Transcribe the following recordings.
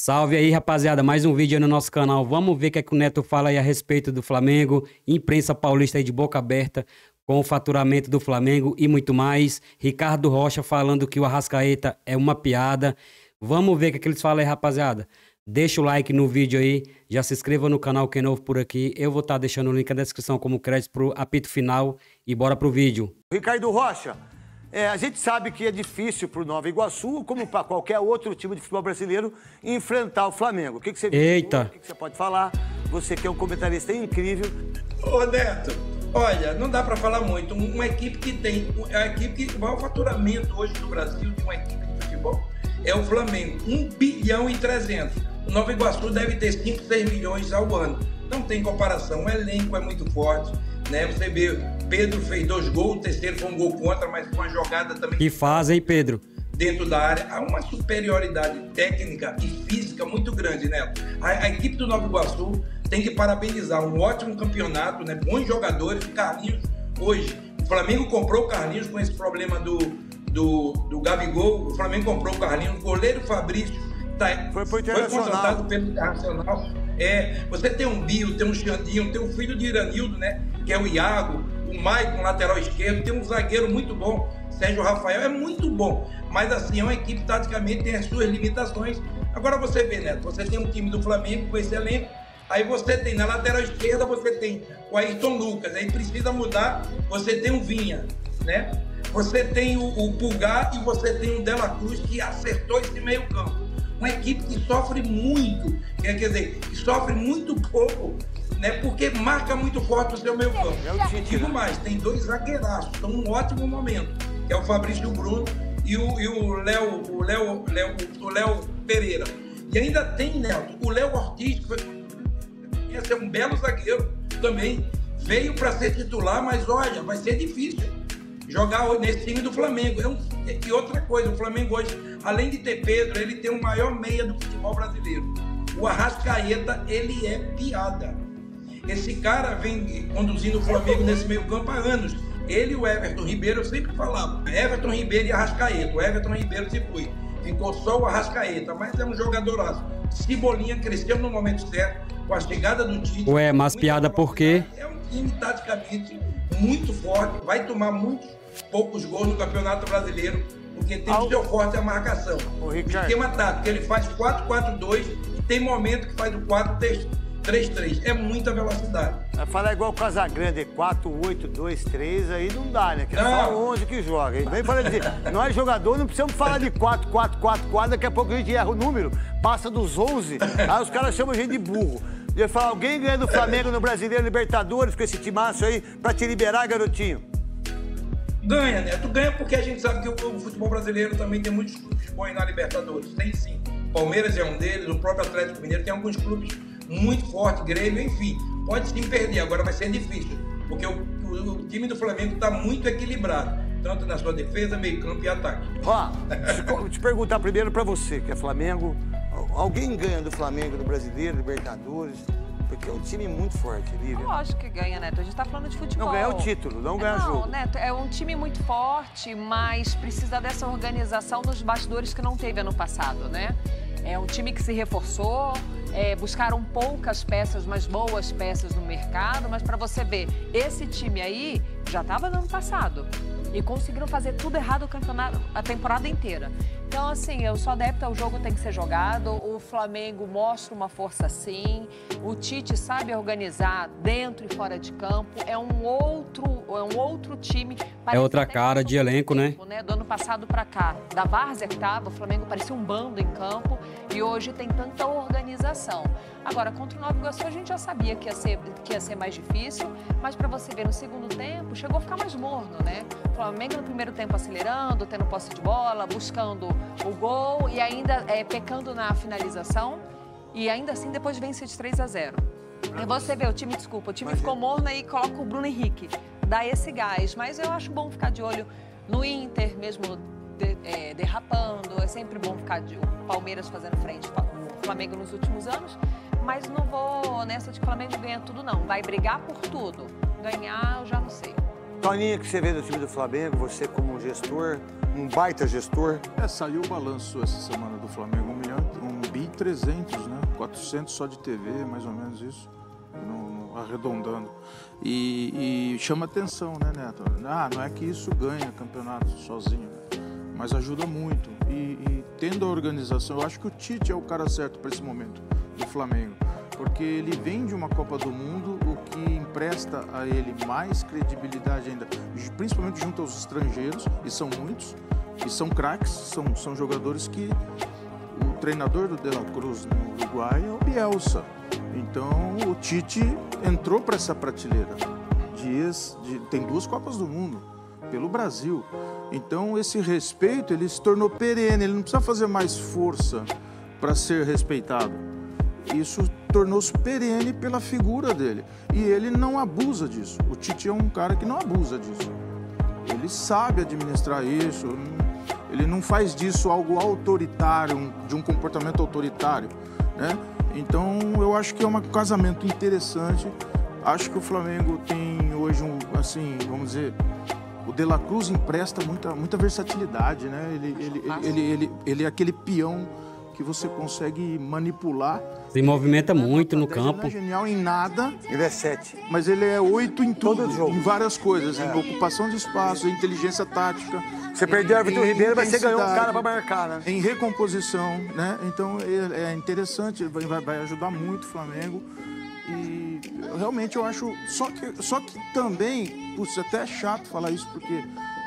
Salve aí, rapaziada, mais um vídeo aí no nosso canal. Vamos ver o que é que o Neto fala aí a respeito do Flamengo, imprensa paulista aí de boca aberta com o faturamento do Flamengo e muito mais. Ricardo Rocha falando que o Arrascaeta é uma piada. Vamos ver o que é que eles falam aí, rapaziada. Deixa o like no vídeo aí, já se inscreva no canal que é novo por aqui. Eu vou estar deixando o link na descrição como crédito pro apito final e bora pro vídeo. Ricardo Rocha, a gente sabe que é difícil para o Nova Iguaçu, como para qualquer outro time de futebol brasileiro, enfrentar o Flamengo. O que que você viu? Eita! O que que você pode falar? Você que é um comentarista incrível. Ô, Neto, olha, não dá para falar muito. Uma equipe que tem... A equipe que... O maior faturamento hoje do Brasil de uma equipe de futebol é o Flamengo. 1,3 bilhão. O Nova Iguaçu deve ter 5, 6 milhões ao ano. Não tem comparação. O elenco é muito forte, né? Você vê... Pedro fez 2 gols, o terceiro foi um gol contra, mas com uma jogada também... Que faz, hein, Pedro? Dentro da área, há uma superioridade técnica e física muito grande, né? A equipe do Nova Iguaçu tem que parabenizar, um ótimo campeonato, né? Bons jogadores, o Carlinhos hoje. O Flamengo comprou o Carlinhos com esse problema do Gabigol, o Flamengo comprou o Carlinhos, o goleiro Fabrício foi contratado pelo Internacional. Você tem um Bio, tem um Xandinho, tem um filho de Iranildo, né? Que é o Iago, o Maicon, lateral esquerdo, tem um zagueiro muito bom, Sérgio Rafael é muito bom, mas assim, é uma equipe taticamente tem as suas limitações. Agora você vê, Neto, você tem um time do Flamengo com esse elenco, aí você tem na lateral esquerda, você tem o Ayrton Lucas, aí precisa mudar, você tem o Vinha, né? Você tem o Pulgar e você tem o De La Cruz, que acertou esse meio campo. Uma equipe que sofre muito, que sofre muito pouco, né? Porque marca muito forte o seu meio campo. Eu digo mais, tem 2 zagueiraços, estão num ótimo momento, que é o Fabrício Bruno e o Léo Pereira. E ainda tem, Neto, o Léo Ortiz, que esse é um belo zagueiro também, veio para ser titular, mas olha, vai ser difícil jogar nesse time do Flamengo. E outra coisa, o Flamengo hoje, além de ter Pedro, ele tem o maior meia do futebol brasileiro. O Arrascaeta, ele é piada. Esse cara vem conduzindo o Flamengo nesse meio campo há anos. Ele e o Everton Ribeiro, eu sempre falava, Everton Ribeiro e Arrascaeta. O Everton Ribeiro se foi, ficou só o Arrascaeta, mas é um jogadoraço. Cibolinha cresceu no momento certo, com a chegada do Tite. Ué, mas piada por quê? É um time taticamente muito forte, vai tomar muitos poucos gols no Campeonato Brasileiro, porque tem o seu forte a marcação. O esquema tático, ele faz 4-4-2 e tem momento que faz o 4-3-3. É muita velocidade. Vai falar igual o Casagrande, 4-8-2-3, aí não dá, né? Que é só 11 que joga. Vem para dizer, nós jogadores não precisamos falar de 4-4-4-4, daqui a pouco a gente erra o número, passa dos 11, aí os caras chamam a gente de burro. Eu ia falar, alguém ganha do Flamengo no Brasileiro Libertadores com esse timaço aí pra te liberar, garotinho? Ganha, né? Tu ganha porque a gente sabe que o futebol brasileiro também tem muitos clubes bons na Libertadores. Tem sim. Palmeiras é um deles, o próprio Atlético Mineiro tem alguns clubes muito fortes, Grêmio, enfim. Pode sim perder, agora vai ser difícil. Porque o time do Flamengo tá muito equilibrado, tanto na sua defesa, meio campo e ataque. Ó, deixa eu te perguntar primeiro pra você, que é Flamengo. Alguém ganha do Flamengo, do Brasileiro, Libertadores? Porque é um time muito forte, Lívia. Lógico que ganha, Neto. A gente tá falando de futebol. Não ganha o título, não ganha jogo. Não, Neto, é um time muito forte, mas precisa dessa organização nos bastidores que não teve ano passado, né? É um time que se reforçou, buscaram poucas peças, mas boas peças no mercado. Mas para você ver, esse time aí já tava no ano passado. E conseguiram fazer tudo errado o campeonato, a temporada inteira. Então, assim, eu sou adepta, o jogo tem que ser jogado, o Flamengo mostra uma força sim, o Tite sabe organizar dentro e fora de campo, é um outro time. É outra cara de elenco, né? Do ano passado pra cá, da várzea que tava, o Flamengo parecia um bando em campo e hoje tem tanta organização. Agora, contra o Nova Iguaçu, a gente já sabia que ia ser mais difícil, mas pra você ver, no segundo tempo, chegou a ficar mais morno, né? O Flamengo no primeiro tempo acelerando, tendo posse de bola, buscando o gol e ainda pecando na finalização e ainda assim depois vence de 3-0. E você vê, o time ficou morno e coloca o Bruno Henrique, dá esse gás, mas eu acho bom ficar de olho no Inter, mesmo derrapando, é sempre bom ficar de olho. Palmeiras fazendo frente ao Flamengo nos últimos anos, mas não vou nessa de que o Flamengo ganha tudo não, vai brigar por tudo, ganhar eu já não sei. Toninho, que você vê do time do Flamengo, você como um gestor, um baita gestor. Saiu o balanço essa semana do Flamengo, 1 bi 300, né? 400 só de TV, mais ou menos isso, arredondando. E chama atenção, né, Neto? Ah, não é que isso ganha campeonato sozinho, mas ajuda muito. E tendo a organização, eu acho que o Tite é o cara certo para esse momento do Flamengo, porque ele vem de uma Copa do Mundo, o que empresta a ele mais credibilidade ainda, principalmente junto aos estrangeiros, e são muitos, e são craques, são jogadores que... O treinador do De La Cruz no Uruguai é o Bielsa. Então o Tite entrou para essa prateleira. Tem 2 Copas do Mundo pelo Brasil. Então esse respeito ele se tornou perene, ele não precisa fazer mais força para ser respeitado. Isso tornou-se perene pela figura dele. E ele não abusa disso. O Tite é um cara que não abusa disso. Ele sabe administrar isso. Ele não faz disso algo autoritário, de um comportamento autoritário, né? Então, eu acho que é um casamento interessante. Acho que o Flamengo tem hoje, assim, vamos dizer, o De La Cruz empresta muita versatilidade, né? Ele é aquele peão que você consegue manipular. Se movimenta muito no campo. Ele não é genial em nada. Ele é 7. Mas ele é 8 em tudo, em várias coisas. Em ocupação de espaço, em inteligência tática. Você perdeu o Everton Ribeiro, mas você ganhou um cara para marcar, né? Em recomposição, né? Então é interessante, vai ajudar muito o Flamengo. E realmente eu acho... Só que também, putz, até é chato falar isso, porque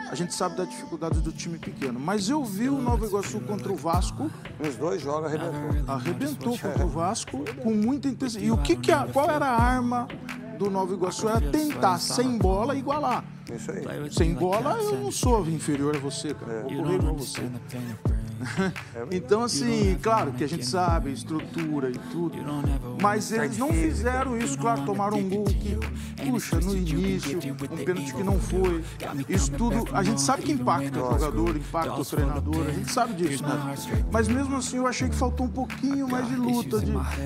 a gente sabe da dificuldade do time pequeno. Mas eu vi o Nova Iguaçu contra o Vasco. Os dois jogos arrebentou. Arrebentou contra o Vasco com muita intensidade. E qual era a arma do Nova Iguaçu? Era tentar, sem bola, igualar. Isso aí. Sem bola, eu não sou inferior a você, cara. Vou correr com você. Então, assim, claro que a gente sabe, estrutura e tudo, mas eles não fizeram isso, claro, tomaram um gol que, puxa, no início, um pênalti que não foi, isso tudo, a gente sabe que impacta o jogador, impacta o treinador, a gente sabe disso, né? Mas mesmo assim, eu achei que faltou um pouquinho mais de luta,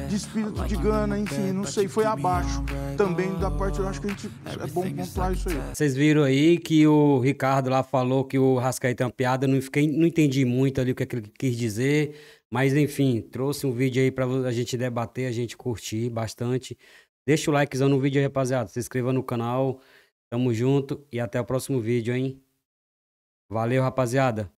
de espírito, de gana, enfim, não sei, foi abaixo também da parte, eu acho que a gente, é bom pontuar isso aí. Vocês viram aí que o Ricardo lá falou que o Arrascaeta é uma piada, não entendi muito ali o que que ele quis dizer, mas enfim, trouxe um vídeo aí pra a gente debater, a gente curtir bastante. Deixa o likezão no vídeo aí, rapaziada, se inscreva no canal, tamo junto e até o próximo vídeo, hein? Valeu, rapaziada!